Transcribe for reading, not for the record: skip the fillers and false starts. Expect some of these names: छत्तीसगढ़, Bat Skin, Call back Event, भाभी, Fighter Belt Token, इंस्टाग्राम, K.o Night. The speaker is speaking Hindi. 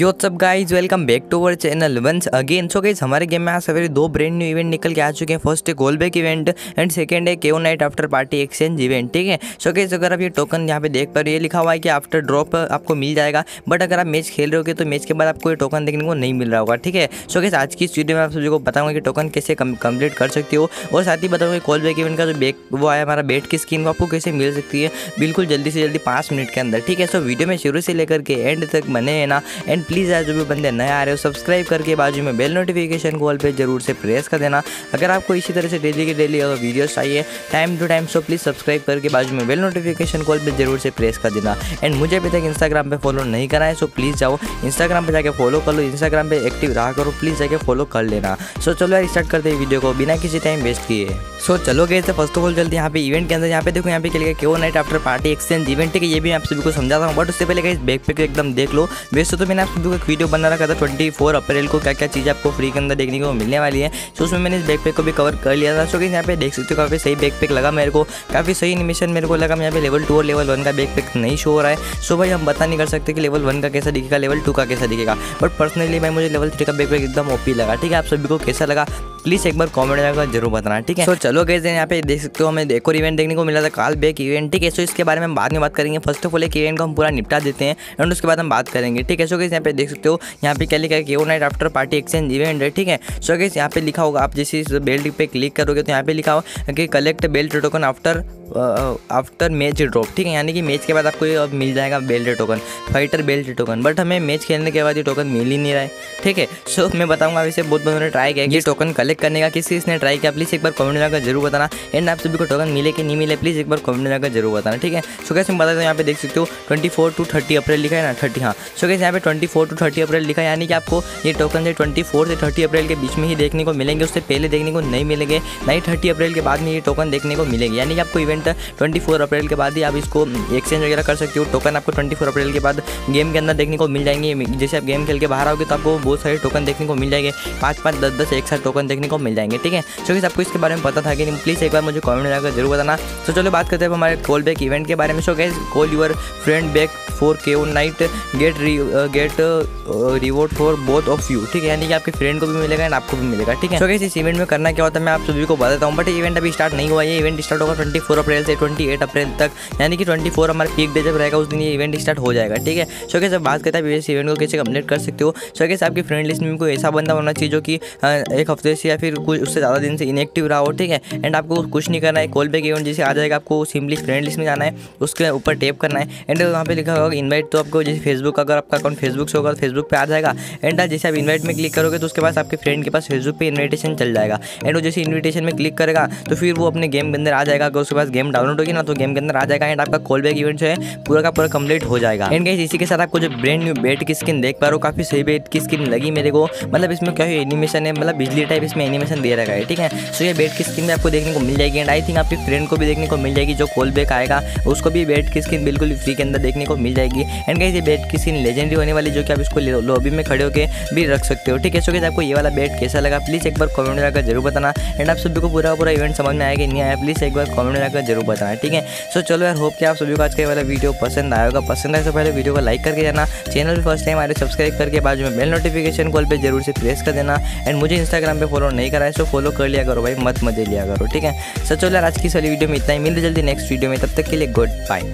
यो सब guys welcome back to our channel once again. So guys हमारे गेम में आज सवेरे दो ब्रांड न्यू इवेंट निकल के आ चुके हैं। फर्स्ट है call back event and second है KO night after party exchange event. ठीक है सो गाइज अगर आप ये टोकन यहाँ पे देख पर ये लिखा हुआ है कि आफ्टर ड्रॉप आपको मिल जाएगा, बट अगर आप मैच खेल रहे होगे तो मैच के बाद आपको ये टोकन देखने को नहीं मिल रहा होगा। ठीक है सो गाइज आज की इस वीडियो में आप सबको बताऊंगा कि टोकन कैसे कंप्लीट कर सकते हो, और साथ ही बताऊंगा कॉल बैक इवेंट का जो बैक वो आया हमारा बेट की स्किन वो आपको कैसे मिल सकती है बिल्कुल जल्दी से जल्दी 5 मिनट के अंदर। ठीक है सो वीडियो में शुरू से लेकर के एंड तक बने है ना। एंड प्लीज़ आज जो भी बंदे नए आ रहे हो सब्सक्राइब करके बाजू में बेल नोटिफिकेशन कॉल पे जरूर से प्रेस कर देना। अगर आपको इसी तरह से डेली के डेली अगर वीडियोस चाहिए time to time, so please subscribe करके बाजू में बेल नोटिफिकेशन कॉल पे जरूर से प्रेस कर देना। एंड मुझे अभी तक इंस्टाग्राम पे फॉलो नहीं करा है सो प्लीज़ जाओ इंस्टाग्राम पर जाकर फॉलो कर लो, इंस्टाग्राम पर एक्टिव रहा करो, प्लीज़ जाके फॉलो कर लेना। सो चलो यार स्टार्ट करते हैं वीडियो को बिना किसी टाइम वेस्ट किए। सो चलो गए तो फर्स्ट ऑफ ऑल जल्दी यहाँ पे इवेंट के अंदर यहाँ पे देखो यहाँ पे क्या लिखा K O night after party exchange event. ठीक है ये भी आप सभी को समझाता हूँ, बट उससे पहले इस बैक पैक एकदम देख लो। वैसे तो मैंने आप सभी को एक वीडियो बना रखा था 24 अप्रैल को क्या क्या चीज़ आपको फ्री के अंदर देखने को मिलने वाली है, तो उसमें मैंने इस बैकपैक को भी कवर कर लिया था। सो कि यहाँ पे देख सकते हो काफ़ी सही बैकपैक लगा मेरे को, काफ़ी सही एनिमेशन मेरे को लगा। यहाँ पे लेवल 2 और लेवल 1 का बैकपैक नहीं शो हो रहा है। सो भाई हम बता नहीं कर सकते कि लेवल 1 का कैसा दिखेगा, लेवल 2 का कैसा दिखेगा, बट पर्सनली भाई मुझे लेवल 3 का बैकपैक एकदम ओपी लगा। ठीक है आप सभी को कैसा लगा प्लीज़ एक बार कमेंट में जरूर बताना। ठीक है सो चलो गए यहाँ पे देख सकते हो हमें एक और इवेंट देखने को मिला था कॉल बैक इवेंट। ठीक है सो इसके बारे में हम बाद में बात करेंगे। फर्स्ट ऑफ ऑल एक इवेंट को हम पूरा निपटा देते हैं एंड उसके बाद हम बात करेंगे। ठीक है सो गाइस यहाँ पे देख सकते हो यहाँ पे क्या लिखा है KO night after party exchange event है। ठीक है सो गाइस यहाँ पे लिखा होगा, आप जैसे इस बेल्ट पे क्लिक करोगे तो यहाँ पे लिखा होगा कि collect belt token after match drop. ठीक है यानी कि मैच के बाद आपको ये मिल जाएगा belt token, fighter belt token, but हमें मैच खेलने के बाद ये टोकन मिल ही नहीं रहा है। ठीक है सो मैं बताऊँगा वैसे बहुत बंदों ने ट्राई किया ये टोकन कलेक्ट करने का, किसी इसने ट्राई किया प्लीज़ एक बार कमेंट में जरूर बताना। एंड आप सभी को टोकन मिले कि नहीं मिले प्लीज़ एक बार कमेंट में जरूर बताना। ठीक है सो गाइस मैं बताता हूँ यहाँ पे देख सकते हो 24 to 30 अप्रैल लिखा है ना 30। हाँ सो गाइस यहाँ पे 24 to 30 अप्रैल लिखा है, यानी कि आपको ये टोकन से 24 से 30 अप्रैल के बीच में ही देखने को मिलेंगे, उससे पहले देखने को नहीं मिलेंगे, ना ही 30 अप्रैल के बाद में ये टोकन देखने को मिलेंगे। यानी कि आपको इवेंट 24 अप्रैल के बाद ही आप इसको एक्सचेंज वगैरह कर सकते हो। टोकन आपको 24 अप्रैल के बाद गेम के अंदर देखने को मिल जाएंगे। जैसे आप गेम खेल के बाहर आओगे तो आपको बहुत सारे टोकन देखने को मिल जाएंगे, 5-5, 10-10 एक साथ टोकन देखने को मिल जाएंगे। ठीक है सो गाइस आपको इसके बारे में पता था कि नहीं प्लीज़ एक बार मुझे कमेंट में जाकर जरूर बताना। तो चलो बात करते हैं हमारे कॉल बैक इवेंट के बारे में। So guys call your friend back for KO night get reward for both of you. ठीक है यानी कि आपके फ्रेंड को भी मिलेगा एंड आपको भी मिलेगा। ठीक है सो गाइस इस इवेंट में करना क्या होता है मैं आप सभी को बताता हूँ, बट इवेंट अभी स्टार्ट नहीं हुआ है। इवेंट स्टार्ट होगा 24 अप्रैल से 28 अप्रैल तक, यानी कि 24 हमारा पीक डे जब रहेगा उस दिन ये इवेंट स्टार्ट हो जाएगा। ठीक है सो गाइस अब बात करते हैं इस इवेंट को कैसे कंप्लीट कर सकते हो। सो गाइस आपकी फ्रेंड लिस्ट में कोई ऐसा बंदा होना चाहिए जो कि एक हफ्ते से या फिर कुछ उससे ज़्यादा दिन से इनएक्टिव रहा हो। ठीक है एंड आपको कुछ नहीं करना है, कॉल बैक इवेंट जैसे आ जाएगा आपको सिंपली फ्रेंड लिस्ट में जाना है, उसके ऊपर टैप करना है एंड वहाँ पे लिखा होगा इन्वाइट। तो आपको जैसे फेसबुक अगर आपका अकाउंट फेसबुक से होगा तो फेसबुक पे आ जाएगा एंड जैसे आप इन्वाइट में क्लिक करोगे तो उसके पास आपके फ्रेंड के पास फेसबुक पे इन्विटेशन चल जाएगा एंड वो जैसे इन्विटेशन में क्लिक करेगा तो फिर वो अपने गेम के अंदर आ जाएगा। अगर उसके पास गेम डाउनलोड होगी ना तो गेम के अंदर आ जाएगा एंड आपका कॉल बैक इवेंट जो है पूरा का पूरा कंप्लीट हो जाएगा। एंड गाइस इसी के साथ आपको जो ब्रांड न्यू बेट की स्किन देख पा रहे हो काफ़ी सही बेट की स्किन लगी मेरे को, मतलब इसमें क्या एनिमेशन है, मतलब बिजली टाइप इसमें एनिमेशन दे रखा है। ठीक है सो ये बेट की स्किन में आपको देखने को मिल जाएगी एंड आई थिंक आपकी फ्रेंड को भी देखने को मिल जाएगी, जो कॉल बैक आएगा उसको भी बेट की स्किन बिल्कुल फ्री के अंदर देखने को मिल जाएगी। एंड गाइस ये बेट की स्किन लेजेंडरी होने वाली, जो कि आप इसको लॉबी में खड़े होकर भी रख सकते हो। ठीक है सो गाइस आपको ये वाला बेट कैसा लगा प्लीज़ एक बार कमेंट में जाकर जरूर बताना। एंड आप सभी को पूरा पूरा इवेंट समझ में आएगा नहीं आया प्लीज़ एक बार कमेंट में जाकर जरूर बताना। ठीक है सो चलो यार होप कि आप सभी को आज का वाला वीडियो पसंद आया होगा। पसंद आए तो पहले वीडियो को लाइक करके जाना, चैनल पर फर्स्ट टाइम हमारे सब्सक्राइब करके बाजू में बेल नोटिफिकेशन कॉल पर जरूर से प्रेस कर देना। एंड मुझे इंस्टाग्राम पे फॉलो नहीं करा है सो फॉलो कर लिया करो भाई, मत मजे लिया करो। ठीक है सो चलो यार आज की सारी वीडियो में इतना ही, मिलते जल्दी नेक्स्ट वीडियो में, तब तक के लिए गुड बाय।